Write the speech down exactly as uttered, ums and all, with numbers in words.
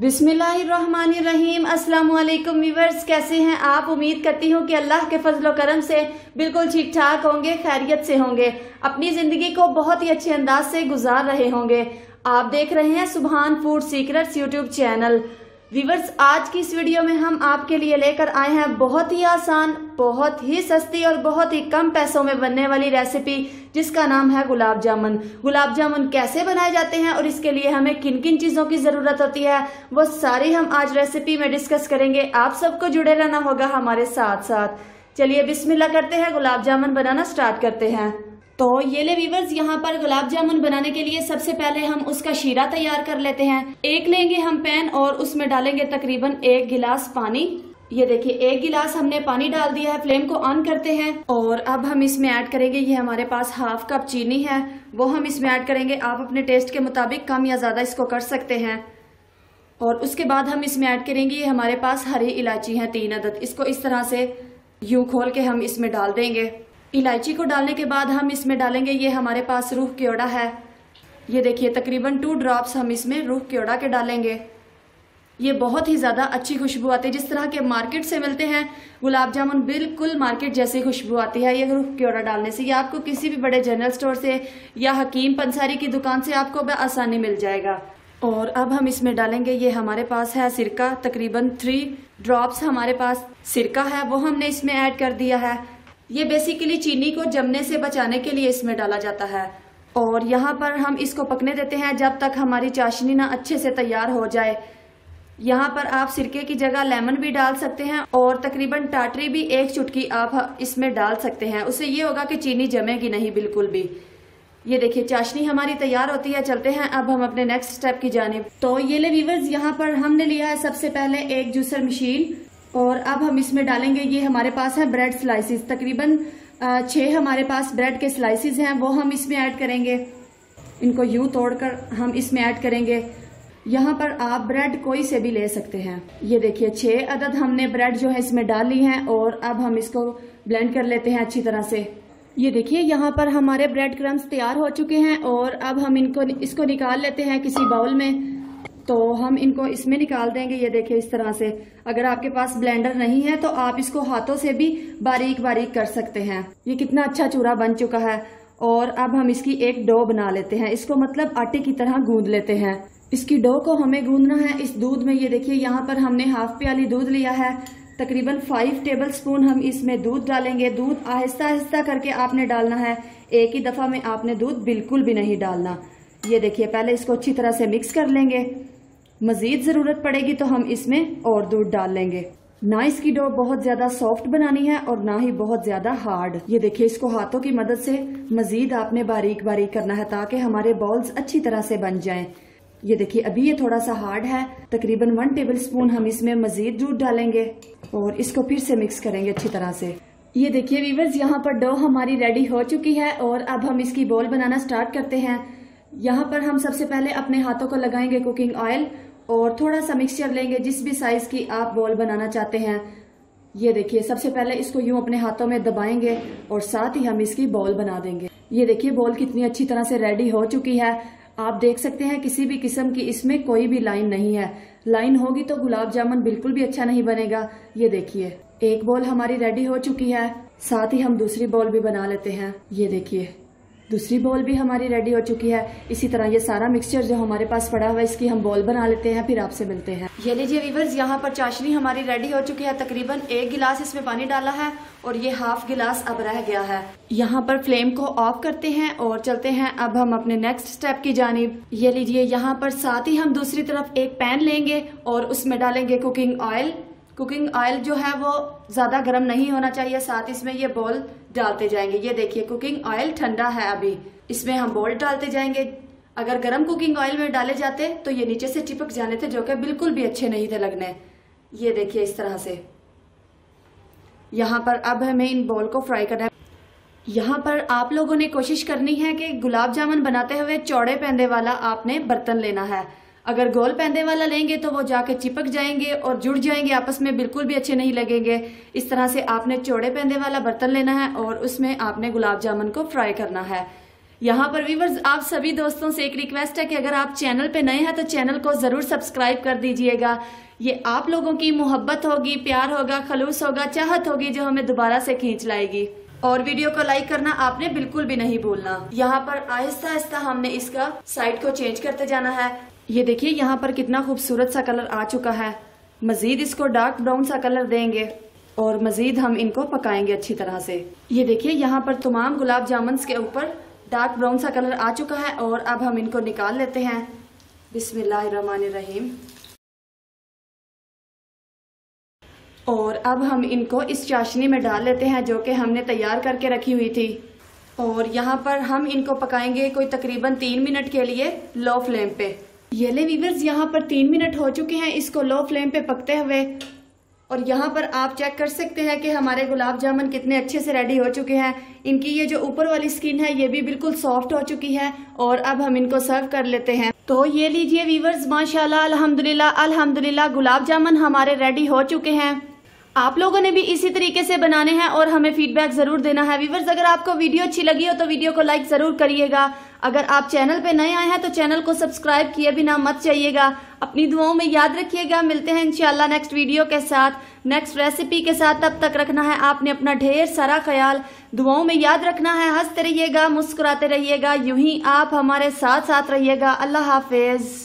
बिस्मिल्लाहिर्रहमानिर्रहीम। अस्सलाम वालेकुम व्यूअर्स, कैसे हैं आप? उम्मीद करती हूँ कि अल्लाह के फजल करम से बिल्कुल ठीक ठाक होंगे, खैरियत से होंगे, अपनी जिंदगी को बहुत ही अच्छे अंदाज से गुजार रहे होंगे। आप देख रहे हैं Subhan food secrets YouTube channel. Viewers, आज की इस वीडियो में हम आपके लिए लेकर आए हैं बहुत ही आसान, बहुत ही सस्ती और बहुत ही कम पैसों में बनने वाली रेसिपी जिसका नाम है गुलाब जामुन। गुलाब जामुन कैसे बनाए जाते हैं और इसके लिए हमें किन किन चीज़ों की ज़रूरत होती है, वो सारी हम आज रेसिपी में डिस्कस करेंगे। आप सबको जुड़े रहना होगा हमारे साथ साथ। चलिए बिस्मिल्लाह करते हैं, गुलाब जामुन बनाना स्टार्ट करते हैं। तो ये ले वीवर्स, यहाँ पर गुलाब जामुन बनाने के लिए सबसे पहले हम उसका शीरा तैयार कर लेते हैं। एक लेंगे हम पैन और उसमें डालेंगे तकरीबन एक गिलास पानी। ये देखिए, एक गिलास हमने पानी डाल दिया है। फ्लेम को ऑन करते हैं और अब हम इसमें ऐड करेंगे, ये हमारे पास हाफ कप चीनी है, वो हम इसमें ऐड करेंगे। आप अपने टेस्ट के मुताबिक कम या ज्यादा इसको कर सकते हैं। और उसके बाद हम इसमें ऐड करेंगे, ये हमारे पास हरी इलायची है तीन अदद, इसको इस तरह से यूं खोल के हम इसमें डाल देंगे। इलायची को डालने के बाद हम इसमें डालेंगे, ये हमारे पास रूह केवड़ा है, ये देखिए तकरीबन टू ड्रॉप्स हम इसमें रूह केवड़ा के डालेंगे। ये बहुत ही ज़्यादा अच्छी खुशबू आती है, जिस तरह के मार्केट से मिलते हैं गुलाब जामुन, बिल्कुल मार्केट जैसी खुशबू आती है ये रूह केवड़ा डालने से। ये आपको किसी भी बड़े जनरल स्टोर से या हकीम पंसारी की दुकान से आपको बआसानी मिल जाएगा। और अब हम इसमें डालेंगे, ये हमारे पास है सिरका, तकरीबन थ्री ड्रॉप्स हमारे पास सिरका है, वो हमने इसमें ऐड कर दिया है। ये बेसिकली चीनी को जमने से बचाने के लिए इसमें डाला जाता है। और यहाँ पर हम इसको पकने देते हैं जब तक हमारी चाशनी ना अच्छे से तैयार हो जाए। यहाँ पर आप सिरके की जगह लेमन भी डाल सकते हैं और तकरीबन टाटरी भी एक चुटकी आप इसमें डाल सकते हैं, उससे ये होगा कि चीनी जमेगी नहीं बिल्कुल भी। ये देखिए चाशनी हमारी तैयार होती है। चलते हैं अब हम अपने नेक्स्ट स्टेप की जानिब। तो ये ले वीवर्स, यहाँ पर हमने लिया है सबसे पहले एक जूसर मशीन और अब हम इसमें डालेंगे, ये हमारे पास है ब्रेड स्लाइसेस, तकरीबन छह हमारे पास ब्रेड के स्लाइसेस हैं, वो हम इसमें ऐड करेंगे। इनको यूं तोड़कर हम इसमें ऐड करेंगे। यहाँ पर आप ब्रेड कोई से भी ले सकते हैं। ये देखिए छह अदद हमने ब्रेड जो है इसमें डाल ली है और अब हम इसको ब्लेंड कर लेते हैं अच्छी तरह से। ये देखिए यहाँ पर हमारे ब्रेड क्रम्स तैयार हो चुके हैं और अब हम इनको इसको निकाल लेते हैं किसी बाउल में। तो हम इनको इसमें निकाल देंगे, ये देखिए इस तरह से। अगर आपके पास ब्लेंडर नहीं है तो आप इसको हाथों से भी बारीक बारीक कर सकते हैं। ये कितना अच्छा चूरा बन चुका है। और अब हम इसकी एक डो बना लेते हैं, इसको मतलब आटे की तरह गूंद लेते हैं। इसकी डो को हमें गूंदना है इस दूध में। ये देखिए यहाँ पर हमने हाफ प्याली दूध लिया है, तकरीबन फाइव टेबल स्पून हम इसमें दूध डालेंगे। दूध आहिस्ता आहिस्ता करके आपने डालना है, एक ही दफा में आपने दूध बिल्कुल भी नहीं डालना। ये देखिए पहले इसको अच्छी तरह से मिक्स कर लेंगे, मजीद जरूरत पड़ेगी तो हम इसमें और दूध डाल लेंगे। ना इसकी डो बहुत ज्यादा सॉफ्ट बनानी है और ना ही बहुत ज्यादा हार्ड। ये देखिए इसको हाथों की मदद से मजीद आपने बारीक बारीक करना है ताकि हमारे बॉल्स अच्छी तरह से बन जाएं। ये देखिए अभी ये थोड़ा सा हार्ड है, तकरीबन वन टेबल स्पून हम इसमें मजीद दूध डालेंगे और इसको फिर से मिक्स करेंगे अच्छी तरह से। ये देखिए व्यूअर्स, यहाँ पर डो हमारी रेडी हो चुकी है और अब हम इसकी बॉल बनाना स्टार्ट करते हैं। यहाँ पर हम सबसे पहले अपने हाथों को लगाएंगे कुकिंग ऑयल और थोड़ा सा मिक्सचर लेंगे जिस भी साइज की आप बॉल बनाना चाहते हैं। ये देखिए सबसे पहले इसको यूं अपने हाथों में दबाएंगे और साथ ही हम इसकी बॉल बना देंगे। ये देखिए बॉल कितनी अच्छी तरह से रेडी हो चुकी है। आप देख सकते हैं किसी भी किस्म की इसमें कोई भी लाइन नहीं है, लाइन होगी तो गुलाब जामुन बिल्कुल भी अच्छा नहीं बनेगा। ये देखिए एक बॉल हमारी रेडी हो चुकी है, साथ ही हम दूसरी बॉल भी बना लेते हैं। ये देखिए दूसरी बॉल भी हमारी रेडी हो चुकी है। इसी तरह ये सारा मिक्सचर जो हमारे पास पड़ा हुआ है इसकी हम बॉल बना लेते हैं, फिर आपसे मिलते हैं। ये लीजिए वीवर्स, यहाँ पर चाशनी हमारी रेडी हो चुकी है, तकरीबन एक गिलास इसमें पानी डाला है और ये हाफ गिलास अब रह गया है। यहाँ पर फ्लेम को ऑफ करते हैं और चलते हैं अब हम अपने नेक्स्ट स्टेप की जानिब। ये लीजिए यहाँ पर साथ ही हम दूसरी तरफ एक पैन लेंगे और उसमें डालेंगे कुकिंग ऑयल। कुकिंग ऑयल जो है वो ज्यादा गर्म नहीं होना चाहिए, साथ इसमें ये बॉल डालते जाएंगे। ये देखिए कुकिंग ऑयल ठंडा है, अभी इसमें हम बॉल डालते जाएंगे। अगर गर्म कुकिंग ऑयल में डाले जाते तो ये नीचे से चिपक जाने थे, जो कि बिल्कुल भी अच्छे नहीं थे लगने। ये देखिए इस तरह से यहाँ पर अब हमें इन बॉल को फ्राई करना है। यहाँ पर आप लोगों ने कोशिश करनी है कि गुलाब जामुन बनाते हुए चौड़े पैंदे वाला आपने बर्तन लेना है। अगर गोल पैंदे वाला लेंगे तो वो जाके चिपक जाएंगे और जुड़ जाएंगे आपस में, बिल्कुल भी अच्छे नहीं लगेंगे। इस तरह से आपने चौड़े पैंदे वाला बर्तन लेना है और उसमें आपने गुलाब जामुन को फ्राई करना है। यहाँ पर व्यूवर्स आप सभी दोस्तों से एक रिक्वेस्ट है कि अगर आप चैनल पे नए हैं तो चैनल को जरूर सब्सक्राइब कर दीजिएगा। ये आप लोगों की मोहब्बत होगी, प्यार होगा, खलूस होगा, चाहत होगी जो हमें दोबारा से खींच लाएगी। और वीडियो को लाइक करना आपने बिल्कुल भी नहीं भूलना। यहाँ पर आहिस्ता आहिस्ता हमने इसका साइड को चेंज करते जाना है। ये देखिए यहाँ पर कितना खूबसूरत सा कलर आ चुका है। मजीद इसको डार्क ब्राउन सा कलर देंगे और मजीद हम इनको पकाएंगे अच्छी तरह से। ये देखिए यहाँ पर तमाम गुलाब जामुन के ऊपर डार्क ब्राउन सा कलर आ चुका है और अब हम इनको निकाल लेते हैं। बिस्मिल्लाहिर्रहमानिर्रहीम। और अब हम इनको इस चाशनी में डाल लेते हैं जो कि हमने तैयार करके रखी हुई थी। और यहाँ पर हम इनको पकाएंगे कोई तकरीबन तीन मिनट के लिए लो फ्लेम पे। ये ले वीवर्स यहाँ पर तीन मिनट हो चुके हैं इसको लो फ्लेम पे पकते हुए। और यहाँ पर आप चेक कर सकते हैं कि हमारे गुलाब जामुन कितने अच्छे से रेडी हो चुके हैं। इनकी ये जो ऊपर वाली स्किन है ये भी बिल्कुल सॉफ्ट हो चुकी है और अब हम इनको सर्व कर लेते हैं। तो ये लीजिए वीवर्स माशाल्लाह अल्हम्दुलिल्लाह अल्हम्दुलिल्लाह गुलाब जामुन हमारे रेडी हो चुके हैं। आप लोगों ने भी इसी तरीके से बनाने हैं और हमें फीडबैक जरूर देना है। व्यूअर्स अगर आपको वीडियो अच्छी लगी हो तो वीडियो को लाइक जरूर करिएगा। अगर आप चैनल पे नए आए हैं तो चैनल को सब्सक्राइब किए बिना मत जाइएगा। अपनी दुआओं में याद रखिएगा। मिलते हैं इंशाल्लाह नेक्स्ट वीडियो के साथ, नेक्स्ट रेसिपी के साथ। तब तक रखना है आपने अपना ढेर सारा ख्याल। दुआओं में याद रखना है। हंसते रहिएगा, मुस्कुराते रहिएगा, यूं ही आप हमारे साथ साथ रहिएगा। अल्लाह हाफिज।